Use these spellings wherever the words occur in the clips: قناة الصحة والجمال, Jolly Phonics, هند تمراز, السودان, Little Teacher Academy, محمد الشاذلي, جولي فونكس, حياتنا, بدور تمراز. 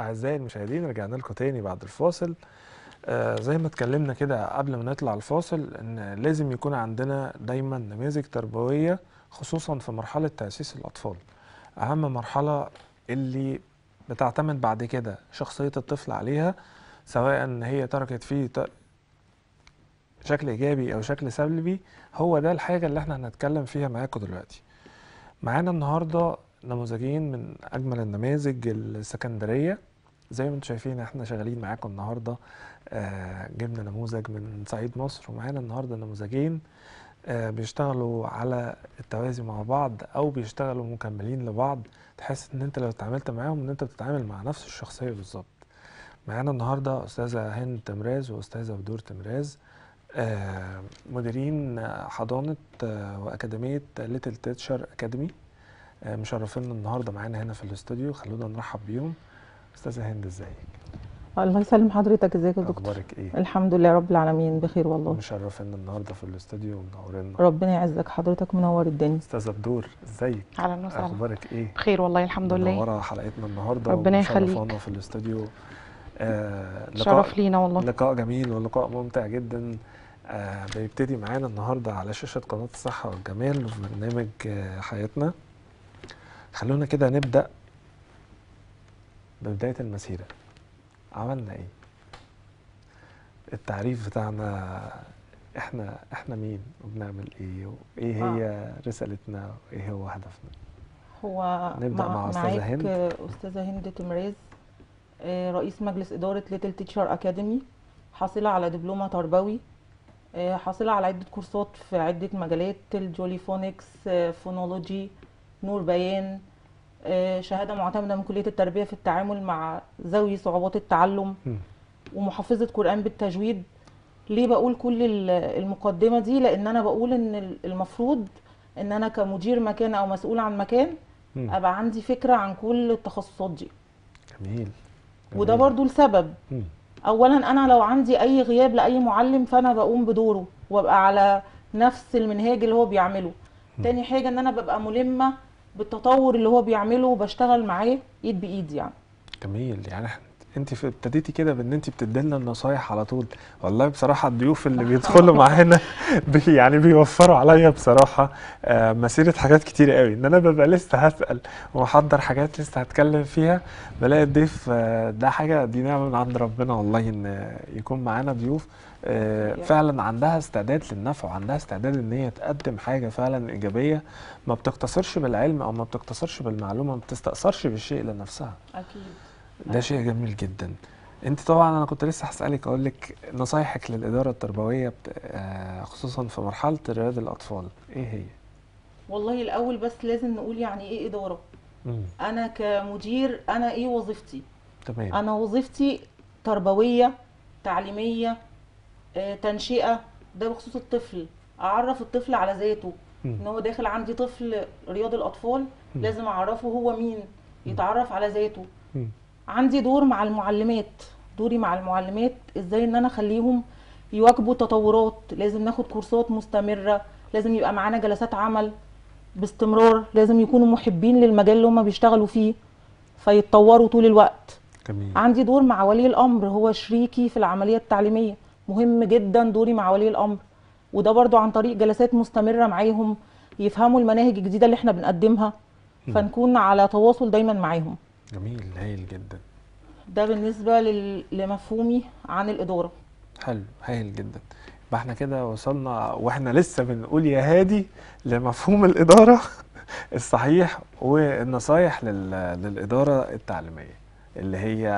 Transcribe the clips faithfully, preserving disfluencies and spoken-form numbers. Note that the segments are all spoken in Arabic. أعزائي المشاهدين، رجعنا لكم تاني بعد الفاصل. آه زي ما اتكلمنا كده قبل ما نطلع الفاصل إن لازم يكون عندنا دايما نماذج تربوية، خصوصا في مرحلة تأسيس الأطفال، أهم مرحلة اللي بتعتمد بعد كده شخصية الطفل عليها، سواء إن هي تركت فيه شكل إيجابي أو شكل سلبي. هو ده الحاجة اللي احنا هنتكلم فيها معاكم دلوقتي. معانا النهاردة نموذجين من أجمل النماذج السكندرية. زي ما انتم شايفين احنا شغالين معاكم النهاردة، آه جبنا نموذج من صعيد مصر، ومعانا النهاردة نموذجين آه بيشتغلوا على التوازي مع بعض، أو بيشتغلوا مكملين لبعض، تحس إن أنت لو اتعاملت معاهم إن أنت بتتعامل مع نفس الشخصية بالظبط. معانا النهاردة أستاذة هند تمراز وأستاذة بدور تمراز، آه مديرين حضانة آه وأكاديمية Little Teacher Academy، آه مشرفيننا النهارده معانا هنا في الاستوديو. خلونا نرحب بيهم. أستاذة هند، ازيك؟ الله يسلم حضرتك، ازيك يا دكتور؟ اخبارك ايه؟ الحمد لله رب العالمين، بخير والله. مشرفينا النهارده في الاستوديو ومنورنا. ربنا يعزك حضرتك، منور الدنيا. أستاذة بدور، ازيك؟ اهلا وسهلا، اخبارك ايه؟ بخير والله الحمد لله. منوره حلقتنا النهارده، ربنا يخليك، ومشرفانا في الاستوديو. آه شرف لينا والله. لقاء جميل ولقاء ممتع جدا. آه بيبتدي معانا النهارده على شاشه قناه الصحه والجمال وفي برنامج آه حياتنا. خلونا كده نبدا ببدايه المسيره. عملنا ايه؟ التعريف بتاعنا، احنا احنا مين وبنعمل ايه، وايه هي رسالتنا، وايه هو هدفنا. هو نبدا مع, مع استاذه هند. استاذه هند تمراز، رئيس مجلس إدارة ليتل تيتشر أكاديمي، حاصلة على دبلومة تربوي، حاصلة على عدة كورسات في عدة مجالات، الجولي فونكس، فونولوجي، نور بيان، شهادة معتمدة من كلية التربية في التعامل مع ذوي صعوبات التعلم، ومحفظة قرآن بالتجويد. ليه بقول كل المقدمة دي؟ لأن أنا بقول إن المفروض إن أنا كمدير مكان أو مسؤول عن مكان أبقى عندي فكرة عن كل التخصصات دي. جميل. وده برضو السبب. اولا انا لو عندي اي غياب لاي معلم فانا بقوم بدوره وابقى على نفس المنهاج اللي هو بيعمله. تاني حاجه ان انا ببقى ملمه بالتطور اللي هو بيعمله وبشتغل معاه ايد بايد يعني. جميل. يعني انت ابتديتي كده بان انت بتديلنا النصايح على طول. والله بصراحه الضيوف اللي بيدخلوا معانا بي يعني بيوفروا عليا بصراحه آه مسيره حاجات كتير قوي، ان انا ببقى لسه هسال ومحضر حاجات لسه هتكلم فيها، بلاقي الضيف آه ده حاجه، دي نعمه من عند ربنا والله ان يكون معانا ضيوف آه فعلا عندها استعداد للنفع، وعندها استعداد ان هي تقدم حاجه فعلا ايجابيه، ما بتقتصرش بالعلم او ما بتقتصرش بالمعلومه، ما بتستأثرش بالشيء لنفسها. اكيد ده شيء جميل جدا. انت طبعا انا كنت لسه هسألك اقول لك نصايحك للإدارة التربوية خصوصا في مرحلة رياض الأطفال ايه هي؟ والله الأول بس لازم نقول يعني ايه إدارة؟ مم. أنا كمدير أنا ايه وظيفتي؟ تمام. أنا وظيفتي تربوية، تعليمية، آه، تنشئة. ده بخصوص الطفل، أعرف الطفل على ذاته، إن هو داخل عندي طفل رياض الأطفال، مم. لازم أعرفه هو مين، يتعرف على ذاته. مم. عندي دور مع المعلمات، دوري مع المعلمات ازاي ان انا اخليهم يواكبوا تطورات، لازم ناخد كورسات مستمره، لازم يبقى معانا جلسات عمل باستمرار، لازم يكونوا محبين للمجال اللي هم بيشتغلوا فيه فيتطوروا طول الوقت. جميل. عندي دور مع ولي الامر، هو شريكي في العمليه التعليميه، مهم جدا دوري مع ولي الامر، وده برضو عن طريق جلسات مستمره معاهم يفهموا المناهج الجديده اللي احنا بنقدمها، فنكون على تواصل دايما معاهم. جميل، هايل جدا. ده بالنسبه لل... لمفهومي عن الاداره. حلو، هايل جدا. يبقى احنا كده وصلنا واحنا لسه بنقول يا هادي لمفهوم الاداره الصحيح والنصايح لل... للاداره التعليميه، اللي هي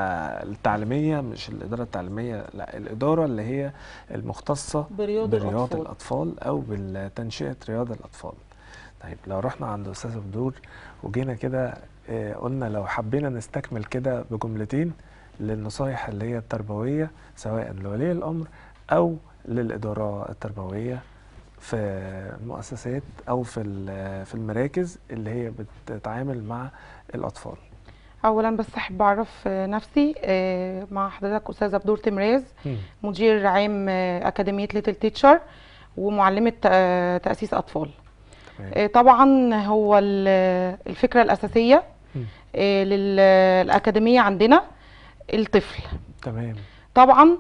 التعليميه مش الاداره التعليميه، لا، الاداره اللي هي المختصه برياض الأطفال. الاطفال او بالتنشئه رياض الاطفال. طيب لو رحنا عند استاذه بدور وجينا كده قلنا لو حبينا نستكمل كده بجملتين للنصايح اللي هي التربويه، سواء لولي الامر او للاداره التربويه في المؤسسات او في في المراكز اللي هي بتتعامل مع الاطفال. اولا بس احب اعرف نفسي مع حضرتك، استاذه بدور تمراز، مدير عام اكاديميه ليتل تيتشر ومعلمه تاسيس اطفال. طبعا هو الفكره الاساسيه للاكاديميه عندنا الطفل. تمام. طبعا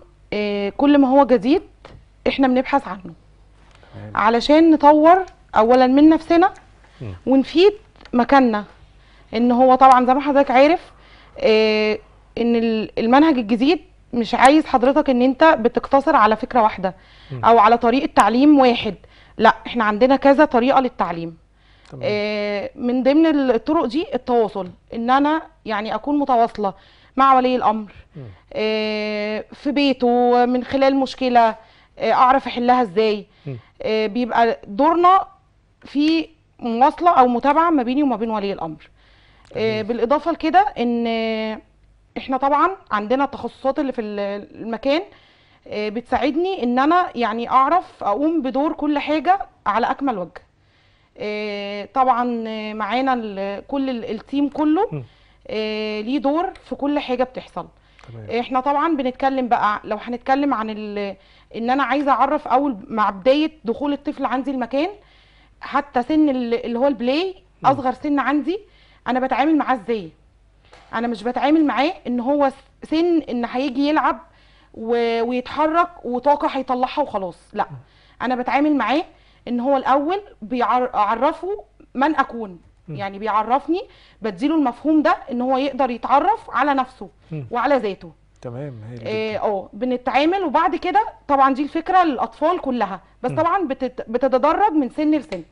كل ما هو جديد احنا بنبحث عنه تمام. علشان نطور اولا من نفسنا ونفيد مكاننا. ان هو طبعا زي ما حضرتك عارف ان المنهج الجديد مش عايز حضرتك ان انت بتقتصر على فكرة واحدة او على طريقة تعليم واحد، لا احنا عندنا كذا طريقة للتعليم. آه من ضمن الطرق دي التواصل، ان انا يعني اكون متواصلة مع ولي الامر آه في بيته من خلال مشكلة آه اعرف احلها ازاي. آه بيبقى دورنا في مواصلة او متابعة ما بيني وما بين ولي الامر. آه بالاضافة لكده ان احنا طبعا عندنا التخصصات اللي في المكان بتساعدني ان انا يعني اعرف اقوم بدور كل حاجه على اكمل وجه. طبعا معانا كل التيم كله ليه دور في كل حاجه بتحصل. احنا طبعا بنتكلم بقى لو هنتكلم عن ان انا عايزه اعرف اول مع بدايه دخول الطفل عندي المكان حتى سن اللي هو البلاي اصغر سن عندي انا بتعامل معاه ازاي. انا مش بتعامل معاه ان هو سن ان هيجي يلعب ويتحرك وطاقه هيطلعها وخلاص، لا انا بتعامل معاه ان هو الاول بيعرفه من اكون، يعني بيعرفني بديله المفهوم ده ان هو يقدر يتعرف على نفسه وعلى ذاته. تمام. هي اه بنتعامل وبعد كده طبعا دي الفكره للاطفال كلها، بس طبعا بتتدرج من سن لسن.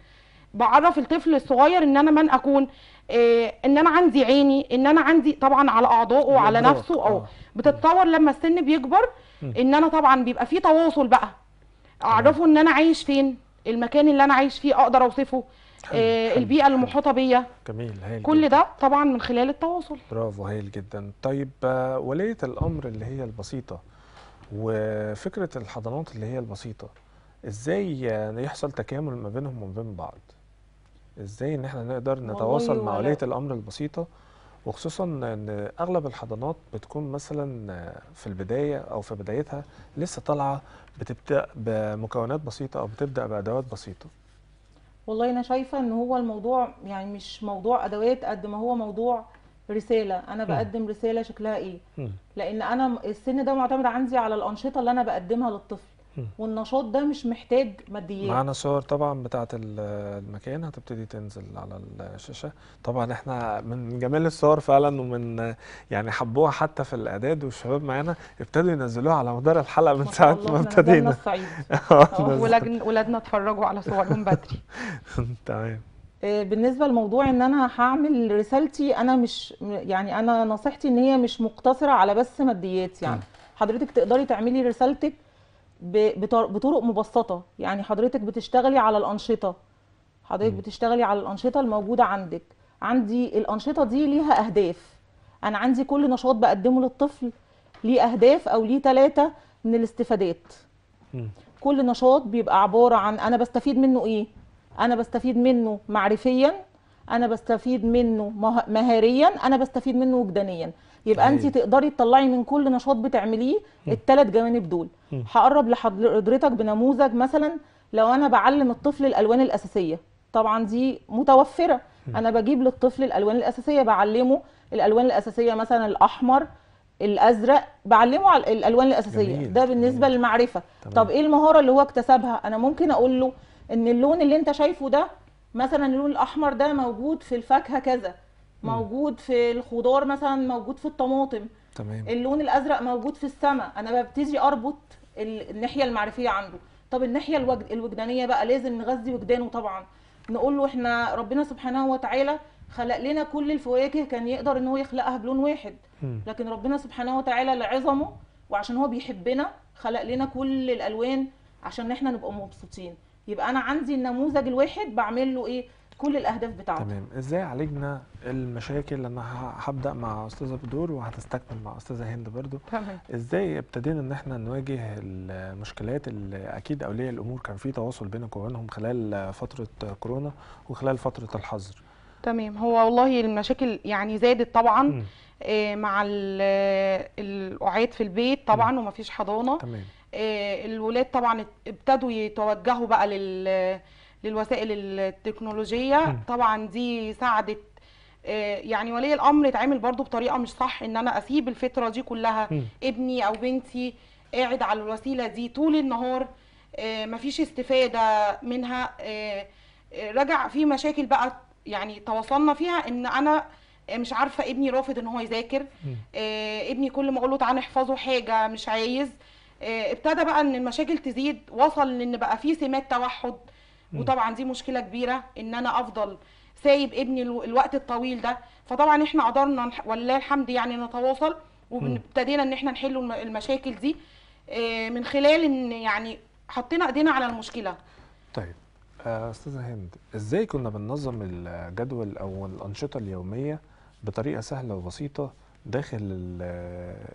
بعرف الطفل الصغير ان انا من اكون إيه، ان انا عندي عيني، ان انا عندي طبعا على اعضائه على نفسه. اه بتتطور لما السن بيكبر ان انا طبعا بيبقى في تواصل بقى، اعرفه ان انا عايش فين، المكان اللي انا عايش فيه اقدر اوصفه، إيه البيئه المحيطه بيا. جميل. هايل. كل جداً. ده طبعا من خلال التواصل. برافو، هايل جدا. طيب ولية الامر اللي هي البسيطه وفكره الحضانات اللي هي البسيطه، ازاي يحصل تكامل ما بينهم وما بين بعض؟ ازاي ان احنا نقدر نتواصل مع ولية الامر البسيطه، وخصوصا ان اغلب الحضانات بتكون مثلا في البدايه او في بدايتها لسه طالعه، بتبدا بمكونات بسيطه او بتبدا بادوات بسيطه. والله انا شايفه ان هو الموضوع يعني مش موضوع ادوات قد ما هو موضوع رساله. انا بقدم م. رساله شكلها ايه؟ م. لان انا السن ده معتمد عندي على الانشطه اللي انا بقدمها للطفل، والنشاط ده مش محتاج ماديات. معانا صور طبعا بتاعه المكان هتبتدي تنزل على الشاشه. طبعا احنا من جمال الصور فعلا ومن يعني حبوها حتى في الاعداد، والشباب معانا ابتدوا ينزلوها على مدار الحلقه من ساعه ما ابتدينا. ولادنا ولادنا اتفرجوا على صورهم بدري. تمام. بالنسبه لموضوع ان انا هعمل رسالتي، انا مش يعني انا نصيحتي ان هي مش مقتصره على بس ماديات. يعني حضرتك تقدري تعملي رسالتك بطرق مبسطه، يعني حضرتك بتشتغلي على الانشطه، حضرتك م. بتشتغلي على الانشطه الموجوده عندك. عندي الانشطه دي ليها اهداف، انا عندي كل نشاط بقدمه للطفل ليه اهداف او ليه ثلاثه من الاستفادات. م. كل نشاط بيبقى عباره عن انا بستفيد منه ايه؟ انا بستفيد منه معرفيا، انا بستفيد منه مهاريا، انا بستفيد منه وجدانيا. يبقى انت تقدري تطلعي من كل نشاط بتعمليه الثلاث جوانب دول. هقرب لحضرتك بنموذج، مثلا لو انا بعلم الطفل الالوان الاساسيه، طبعا دي متوفره، انا بجيب للطفل الالوان الاساسيه، بعلمه الالوان الاساسيه مثلا الاحمر الازرق، بعلمه على الالوان الاساسيه. جميل. ده بالنسبه جميل. للمعرفه. طبعا. طب ايه المهاره اللي هو اكتسبها؟ انا ممكن اقول له ان اللون اللي انت شايفه ده مثلا اللون الاحمر ده موجود في الفاكهه كذا، موجود في الخضار مثلا، موجود في الطماطم. تمام. اللون الازرق موجود في السماء. انا ببتدي اربط الناحيه المعرفيه عنده. طب الناحيه الوجدانيه بقى لازم نغذي وجدانه. طبعا نقول له احنا ربنا سبحانه وتعالى خلق لنا كل الفواكه، كان يقدر ان هو يخلقها بلون واحد، لكن ربنا سبحانه وتعالى لعظمه وعشان هو بيحبنا خلق لنا كل الالوان عشان احنا نبقى مبسوطين. يبقى انا عندي النموذج الواحد بعمل له ايه؟ كل الاهداف بتاعته. تمام. ازاي عالجنا المشاكل؟ انا هبدا مع استاذه بدور وهتستكمل مع استاذه هند برضو. تمام. ازاي ابتدينا ان احنا نواجه المشكلات اللي اكيد اولياء الامور كان في تواصل بينك وبينهم خلال فتره كورونا وخلال فتره الحظر؟ تمام. هو والله المشاكل يعني زادت طبعا آه مع القعاد في البيت طبعا. مم. ومفيش حضانه. تمام. آه الولاد طبعا ابتدوا يتوجهوا بقى لل للوسائل التكنولوجية. طبعا دي ساعدت يعني ولي الامر اتعامل برضو بطريقه مش صح، ان انا اسيب الفتره دي كلها م. ابني او بنتي قاعد على الوسيله دي طول النهار، مفيش استفاده منها. رجع في مشاكل بقى يعني تواصلنا فيها، ان انا مش عارفه ابني رافض ان هو يذاكر، ابني كل ما اقول له تعالى احفظه حاجه مش عايز. ابتدى بقى ان المشاكل تزيد، وصل ان بقى في سمات توحد، وطبعا دي مشكله كبيره ان انا افضل سايب ابني الوقت الطويل ده. فطبعا احنا قدرنا ولله الحمد يعني نتواصل، وابتدينا ان احنا نحل المشاكل دي من خلال ان يعني حطينا ايدينا على المشكله. طيب استاذه هند، ازاي كنا بننظم الجدول او الانشطه اليوميه بطريقه سهله وبسيطه داخل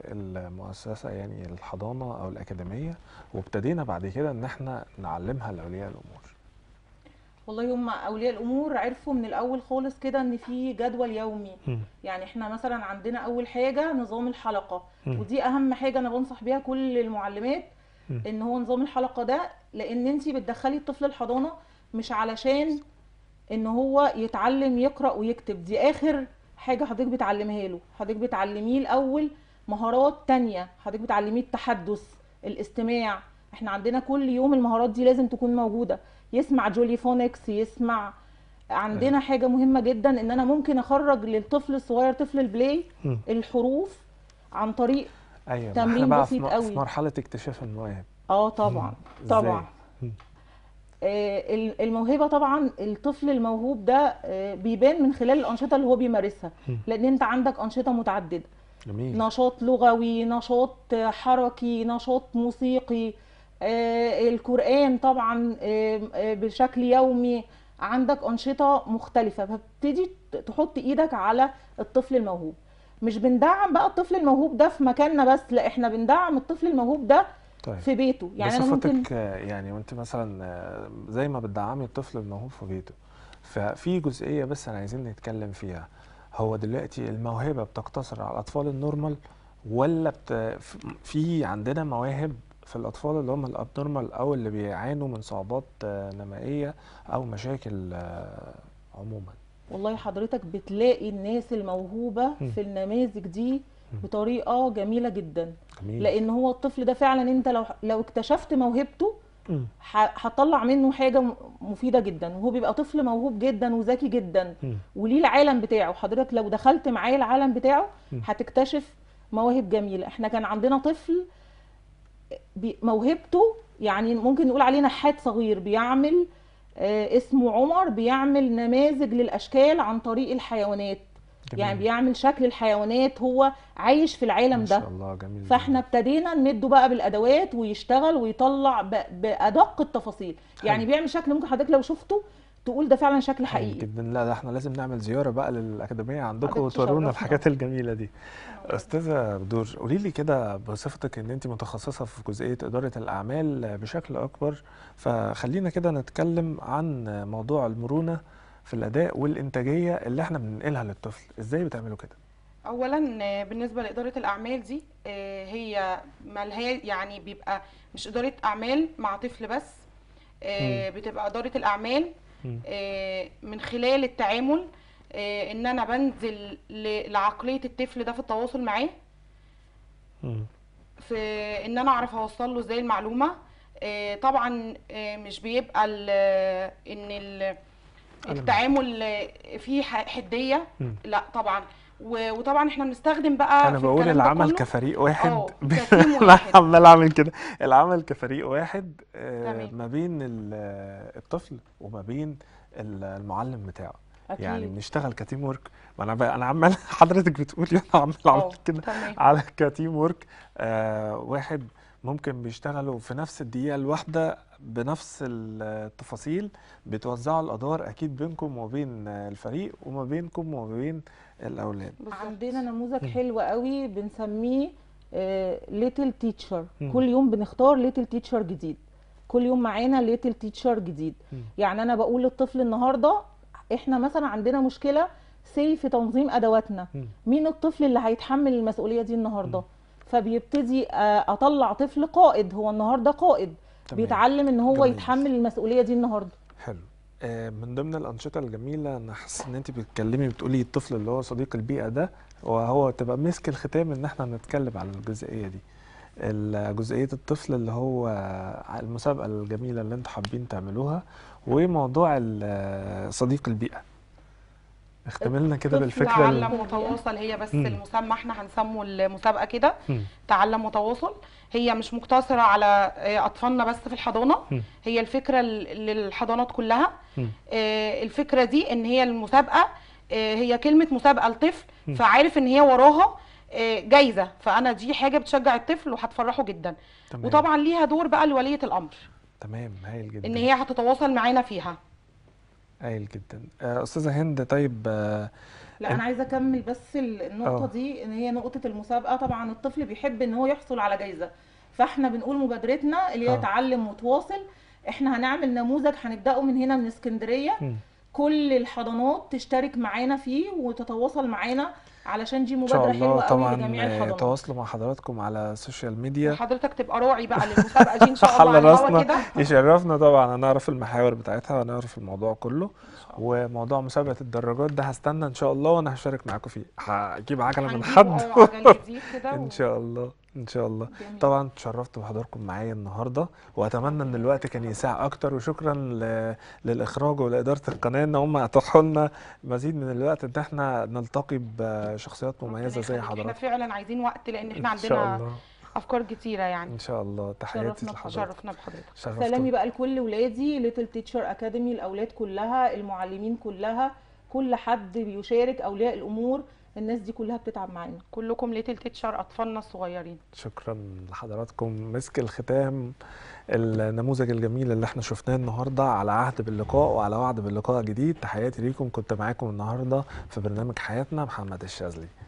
المؤسسه يعني الحضانه او الاكاديميه، وابتدينا بعد كده ان احنا نعلمها لاولياء الامور؟ والله يوم ما اولياء الامور عرفوا من الاول خالص كده ان في جدول يومي. م. يعني احنا مثلا عندنا اول حاجه نظام الحلقه، م. ودي اهم حاجه انا بنصح بيها كل المعلمات، م. ان هو نظام الحلقه ده، لان انت بتدخلي الطفل الحضانه مش علشان ان هو يتعلم يقرا ويكتب، دي اخر حاجه حضرتك بتعلمها له، حضرتك بتعلميه الاول مهارات تانية، حضرتك بتعلميه التحدث، الاستماع. احنا عندنا كل يوم المهارات دي لازم تكون موجوده، يسمع جولي فونكس، يسمع. عندنا حاجه مهمه جدا ان انا ممكن اخرج للطفل الصغير طفل البلاي الحروف عن طريق أيوة. تمرين بسيط قوي في مرحله اكتشاف المواهب. اه طبعا طبعا آه الموهبه طبعا الطفل الموهوب ده آه بيبان من خلال الانشطه اللي هو بيمارسها، لان انت عندك انشطه متعدده. جميل. نشاط لغوي، نشاط حركي، نشاط موسيقي، القرآن طبعا بشكل يومي، عندك أنشطة مختلفة. فبتدي تحط إيدك على الطفل الموهوب. مش بندعم بقى الطفل الموهوب ده في مكاننا بس، لا احنا بندعم الطفل الموهوب ده طيب. في بيته. يعني أنا ممكن يعني وانت مثلا زي ما بتدعمي الطفل الموهوب في بيته، ففي جزئية بس أنا عايزين نتكلم فيها. هو دلوقتي الموهبة بتقتصر على الأطفال النورمال، ولا بت... في عندنا مواهب في الأطفال اللي هم الأبنورمال أو اللي بيعانوا من صعوبات نمائية أو مشاكل عموما؟ والله حضرتك بتلاقي الناس الموهوبة م. في النماذج دي م. بطريقة جميلة جدا. جميل. لأن هو الطفل ده فعلا أنت لو لو اكتشفت موهبته هتطلع منه حاجة مفيدة جدا، وهو بيبقى طفل موهوب جدا وذكي جدا م. وليه العالم بتاعه. حضرتك لو دخلت معاه العالم بتاعه م. هتكتشف مواهب جميلة. احنا كان عندنا طفل موهبته يعني ممكن نقول عليه نحات صغير، بيعمل آه اسمه عمر، بيعمل نماذج للاشكال عن طريق الحيوانات. جميل. يعني بيعمل شكل الحيوانات، هو عايش في العالم ما ده شاء الله. جميل. فاحنا ابتدينا نمده بقى بالادوات ويشتغل ويطلع بادق التفاصيل. حلو. يعني بيعمل شكل ممكن حضرتك لو شفته تقول ده فعلا شكل حقيقي جدا. لا ده احنا لازم نعمل زياره بقى للاكاديميه عندكم وتورونا الحاجات الجميله دي. استاذه بدور، قولي لي كده بصفتك ان انت متخصصه في جزئيه اداره الاعمال بشكل اكبر، فخلينا كده نتكلم عن موضوع المرونه في الاداء والانتاجيه اللي احنا بننقلها للطفل. ازاي بتعملوا كده؟ اولا بالنسبه لاداره الاعمال دي، هي مالها يعني بيبقى مش اداره اعمال مع طفل بس، بتبقى اداره الاعمال من خلال التعامل، ان انا بنزل لعقليه الطفل ده في التواصل معاه، في ان انا اعرف اوصل له ازاي المعلومه. طبعا مش بيبقى ال ان ال التعامل فيه حديه، لا طبعا. وطبعا احنا بنستخدم بقى انا بقول العمل كفريق واحد. انا عمال اعمل كده العمل كفريق واحد آه ما بين الطفل وما بين المعلم بتاعه. أكيد. يعني بنشتغل كتيم ورك. ما انا بقى انا عمال حضرتك بتقولي انا عمال اعمل كده على كتيم ورك. آه واحد ممكن بيشتغلوا في نفس الدقيقه الواحده بنفس التفاصيل، بتوزعوا الادوار اكيد بينكم وبين الفريق وما بينكم وبين الاولاد. عندنا نموذج حلو قوي بنسميه ليتل تيتشر. كل يوم بنختار ليتل تيتشر جديد، كل يوم معانا ليتل تيتشر جديد. م. يعني انا بقول للطفل النهارده احنا مثلا عندنا مشكله سي في تنظيم ادواتنا، م. مين الطفل اللي هيتحمل المسؤوليه دي النهارده؟ م. فبيبتدي اطلع طفل قائد، هو النهارده قائد. تمام. بيتعلم ان هو جميل. يتحمل المسؤوليه دي النهارده. حلو. من ضمن الانشطه الجميله انا حاسس ان انت بتتكلمي بتقولي الطفل اللي هو صديق البيئه ده، وهو تبقى مسك الختام ان احنا هنتكلم على الجزئيه دي، جزئيه الطفل اللي هو المسابقه الجميله اللي انتوا حابين تعملوها وموضوع صديق البيئه. اختم لنا كده بالفكره. تعلم وتواصل هي بس مم. المسمى احنا هنسموا المسابقه كده تعلم وتواصل. هي مش مقتصره على اطفالنا بس في الحضانه، مم. هي الفكره للحضانات كلها. اه الفكره دي ان هي المسابقه، اه هي كلمه مسابقه لطفل، فعارف ان هي وراها اه جايزه، فانا دي حاجه بتشجع الطفل وهتفرحه جدا. تمام. وطبعا ليها دور بقى لوليه الامر. تمام، هايل جدا ان هي هتتواصل معانا فيها. هايل جدا. استاذه هند، طيب لا انا عايزه اكمل بس النقطه أوه. دي ان هي نقطه المسابقه. طبعا الطفل بيحب ان هو يحصل على جايزه، فاحنا بنقول مبادرتنا اللي هي تعلم وتواصل. احنا هنعمل نموذج هنبداه من هنا من اسكندريه، م. كل الحضانات تشترك معانا فيه وتتواصل معانا، علشان دي مبادره حلوه قوي لجميع الحضانات. تواصلوا مع حضراتكم على السوشيال ميديا. حضرتك تبقى راعي بقى للمسابقه دي ان شاء الله. على الهوا كده يشرفنا طبعا، هنعرف المحاور بتاعتها ونعرف الموضوع كله. وموضوع مسابقه الدراجات ده هستنى ان شاء الله، وانا هشارك معاكم فيه. هجيب عجله من حد ان شاء الله. ان شاء الله. جميل. طبعا اتشرفت بحضوركم معايا النهارده، واتمنى ان الوقت كان يساع اكتر، وشكرا للاخراج ولاداره القناه ان هم اتاحوا لنا مزيد من الوقت ان احنا نلتقي بشخصيات مميزه زي حضرتك. احنا فعلا عايزين وقت لان احنا عندنا افكار كتيره يعني. ان شاء الله. تحياتي لحضرتك. شرفنا بحضرتك. سلامي بقى لكل ولادي ليتل تيتشر اكاديمي، الاولاد كلها، المعلمين كلها، كل حد بيشارك، اولياء الامور، الناس دي كلها بتتعب معانا، كلكم ليتل تيتشر، اطفالنا الصغيرين. شكرا لحضراتكم. مسك الختام النموذج الجميل اللي احنا شفناه النهارده، على عهد باللقاء وعلى وعد باللقاء جديد. تحياتي ليكم، كنت معاكم النهارده في برنامج حياتنا محمد الشاذلي.